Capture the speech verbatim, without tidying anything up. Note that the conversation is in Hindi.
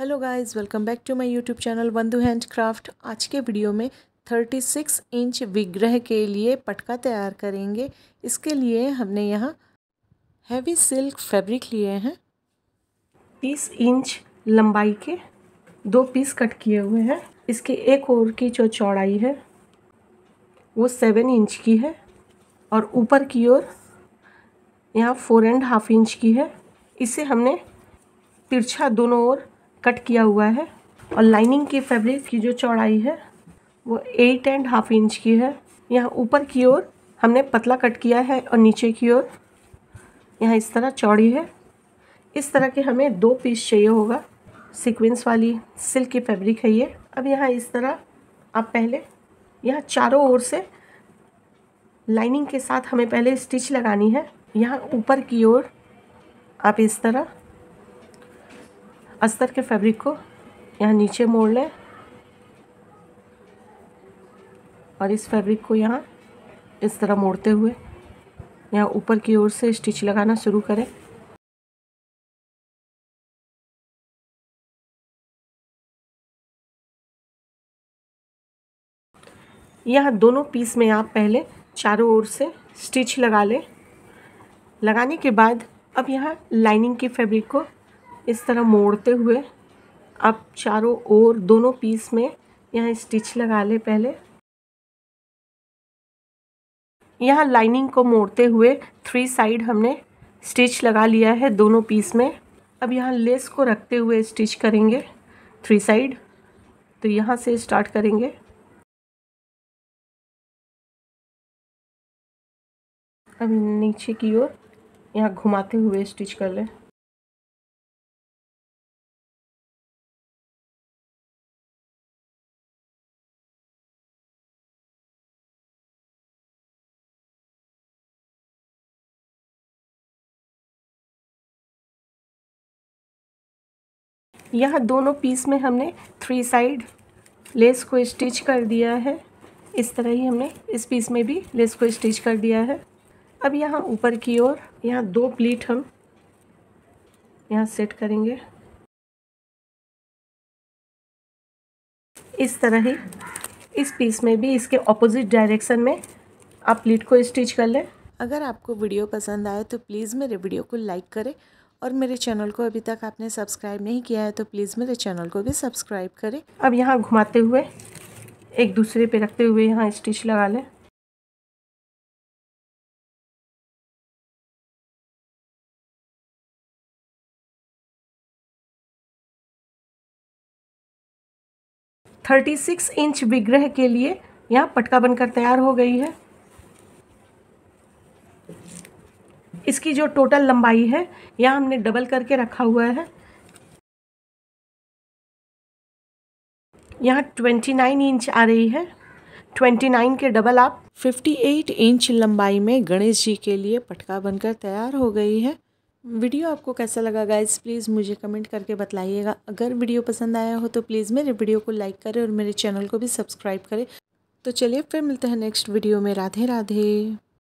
Hello guys, welcome back to my YouTube channel Bandhu handcraft. आज के वीडियो में छत्तीस इंच विग्रह के लिए पटका तैयार करेंगे। इसके लिए हमने यहाँ हैवी सिल्क फैब्रिक लिए हैं, तीस इंच लंबाई के दो पीस कट किए हुए हैं। इसके एक ओर की जो चौड़ाई है वो सेवन इंच की है और ऊपर की ओर यहाँ फोर एंड हाफ इंच की है। इसे हमने तिरछा दोनों ओर कट किया हुआ है। और लाइनिंग के फैब्रिक की जो चौड़ाई है वो एट एंड हाफ इंच की है। यहाँ ऊपर की ओर हमने पतला कट किया है और नीचे की ओर यहाँ इस तरह चौड़ी है। इस तरह के हमें दो पीस चाहिए होगा। सीक्वेंस वाली सिल्क की फैब्रिक है ये। अब यहाँ इस तरह आप पहले यहाँ चारों ओर से लाइनिंग के साथ हमें पहले स्टिच लगानी है। यहाँ ऊपर की ओर आप इस तरह अस्तर के फैब्रिक को यहाँ नीचे मोड़ लें और इस फैब्रिक को यहाँ इस तरह मोड़ते हुए यहाँ ऊपर की ओर से स्टिच लगाना शुरू करें। यहाँ दोनों पीस में आप पहले चारों ओर से स्टिच लगा लें। लगाने के बाद अब यहाँ लाइनिंग की फैब्रिक को इस तरह मोड़ते हुए आप चारों ओर दोनों पीस में यहाँ स्टिच लगा लें। पहले यहाँ लाइनिंग को मोड़ते हुए थ्री साइड हमने स्टिच लगा लिया है दोनों पीस में। अब यहाँ लेस को रखते हुए स्टिच करेंगे थ्री साइड। तो यहाँ से स्टार्ट करेंगे अब नीचे की ओर यहाँ घुमाते हुए स्टिच कर लें। यहाँ दोनों पीस में हमने थ्री साइड लेस को स्टिच कर दिया है। इस तरह ही हमने इस पीस में भी लेस को स्टिच कर दिया है। अब यहाँ ऊपर की ओर यहाँ दो प्लीट हम यहाँ सेट करेंगे। इस तरह ही इस पीस में भी इसके ऑपोजिट डायरेक्शन में आप प्लीट को स्टिच कर लें। अगर आपको वीडियो पसंद आए तो प्लीज़ मेरे वीडियो को लाइक करें और मेरे चैनल को अभी तक आपने सब्सक्राइब नहीं किया है तो प्लीज़ मेरे चैनल को भी सब्सक्राइब करें। अब यहाँ घुमाते हुए एक दूसरे पे रखते हुए यहाँ स्टिच लगा लें। छत्तीस इंच विग्रह के लिए यहाँ पटका बनकर तैयार हो गई है। इसकी जो टोटल लंबाई है यहाँ हमने डबल करके रखा हुआ है। यहाँ उनतीस इंच आ रही है। उनतीस के डबल आप अट्ठावन इंच लंबाई में गणेश जी के लिए पटका बनकर तैयार हो गई है। वीडियो आपको कैसा लगा गाइस, प्लीज़ मुझे कमेंट करके बताइएगा। अगर वीडियो पसंद आया हो तो प्लीज़ मेरे वीडियो को लाइक करें और मेरे चैनल को भी सब्सक्राइब करें। तो चलिए फिर मिलते हैं नेक्स्ट वीडियो में। राधे राधे।